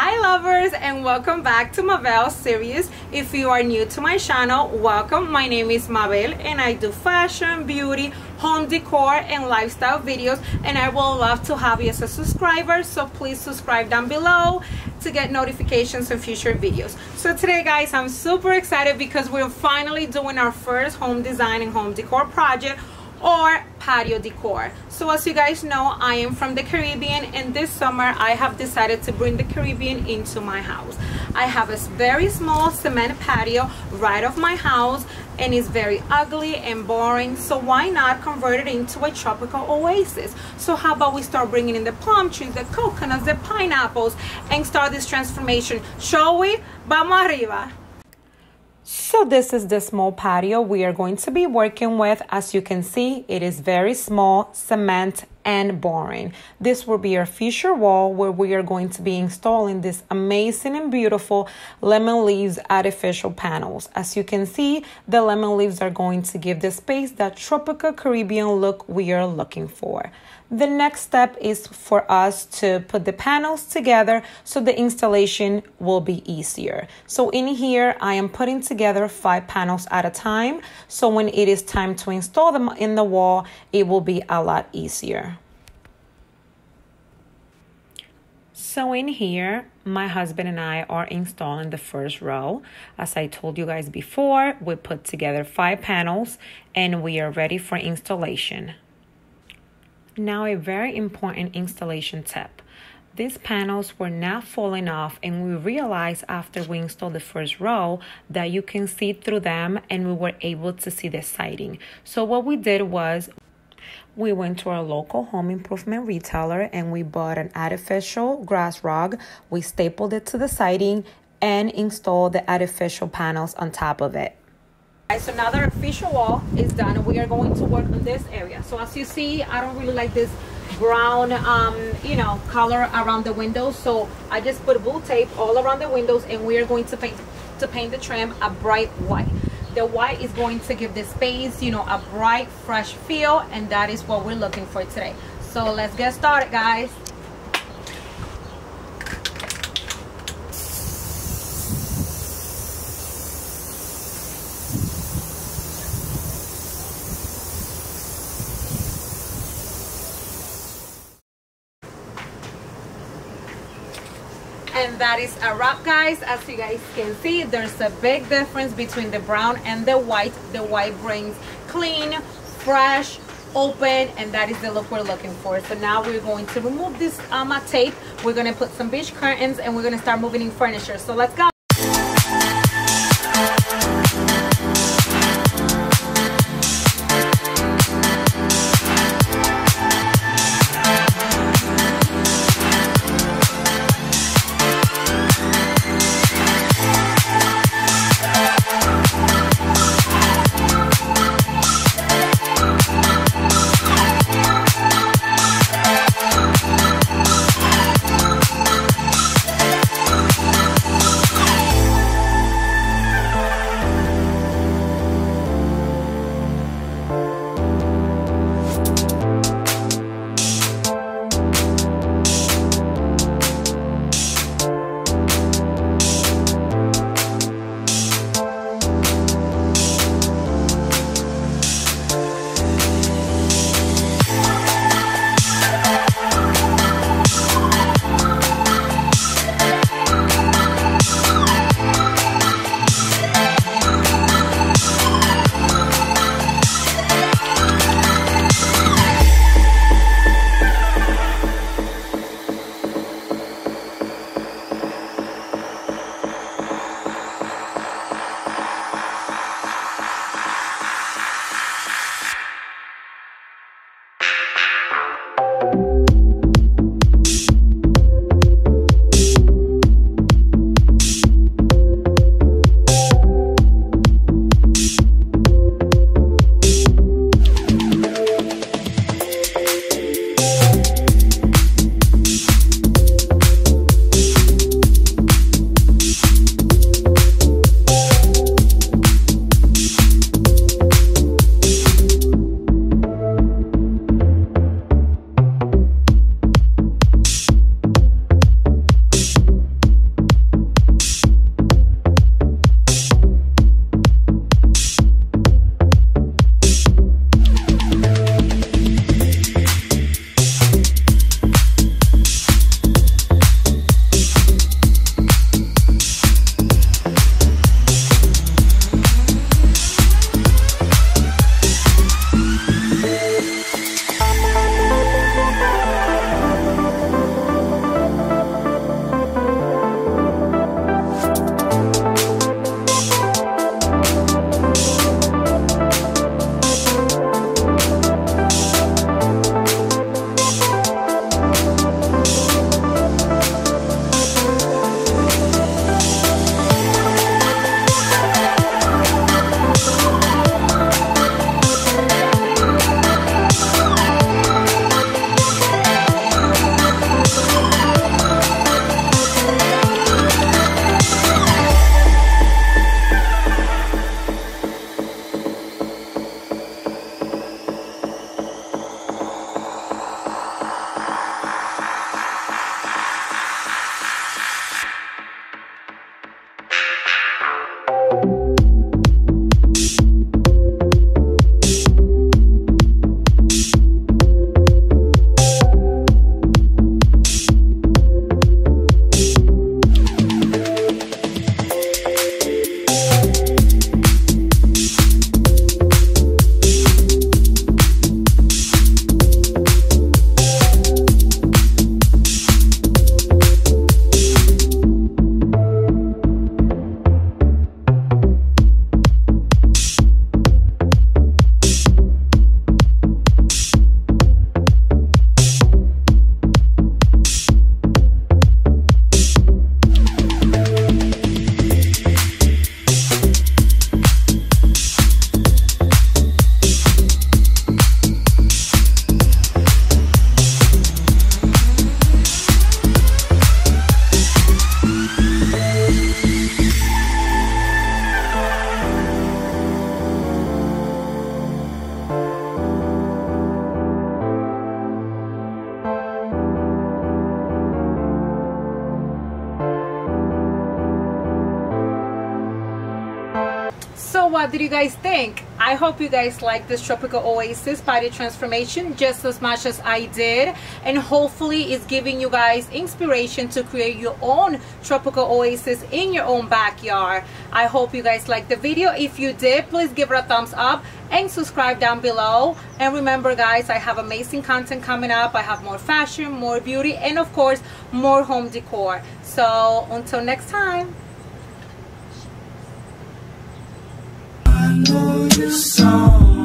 Hi lovers, and welcome back to Mabel series. If you are new to my channel, welcome. My name is Mabel and I do fashion, beauty, home decor and lifestyle videos, and I will love to have you as a subscriber, so please subscribe down below to get notifications of future videos. So today guys, I'm super excited because we're finally doing our first home design and home decor project, or patio decor. So as you guys know, I am from the Caribbean, and this summer I have decided to bring the Caribbean into my house. I have a very small cement patio right off my house, and it's very ugly and boring, so why not convert it into a tropical oasis? So how about we start bringing in the palm trees, the coconuts, the pineapples, and start this transformation, shall we? Vamos arriba! So this is the small patio we are going to be working with. As you can see, it is very small, cement and boring. This will be our future wall where we are going to be installing this amazing and beautiful lemon leaves artificial panels. As you can see, the lemon leaves are going to give the space that tropical Caribbean look we are looking for. The next step is for us to put the panels together so the installation will be easier. So in here, I am putting together 5 panels at a time, so when it is time to install them in the wall, it will be a lot easier. So in here, my husband and I are installing the first row. As I told you guys before, we put together 5 panels and we are ready for installation. Now a very important installation tip. These panels were not falling off, and we realized after we installed the first row that you can see through them, and we were able to see the siding. So what we did was we went to our local home improvement retailer and we bought an artificial grass rug. We stapled it to the siding and installed the artificial panels on top of it. So now that our official wall is done, we are going to work on this area. So as you see, I don't really like this brown color around the windows, so I just put blue tape all around the windows, and we are going to paint the trim a bright white. The white is going to give the space, you know, a bright, fresh feel, and that is what we're looking for today. So let's get started, guys. And that is a wrap, guys. As you guys can see, there's a big difference between the brown and the white. The white brings clean, fresh, open, and that is the look we're looking for. So now we're going to remove this tape. We're going to put some beige curtains, and we're going to start moving in furniture. So let's go. So what did you guys think? I hope you guys like this tropical oasis body transformation just as much as I did, and hopefully it's giving you guys inspiration to create your own tropical oasis in your own backyard. I hope you guys liked the video. If you did, please give it a thumbs up and subscribe down below. And remember guys, I have amazing content coming up. I have more fashion, more beauty, and of course more home decor. So until next time. I know you saw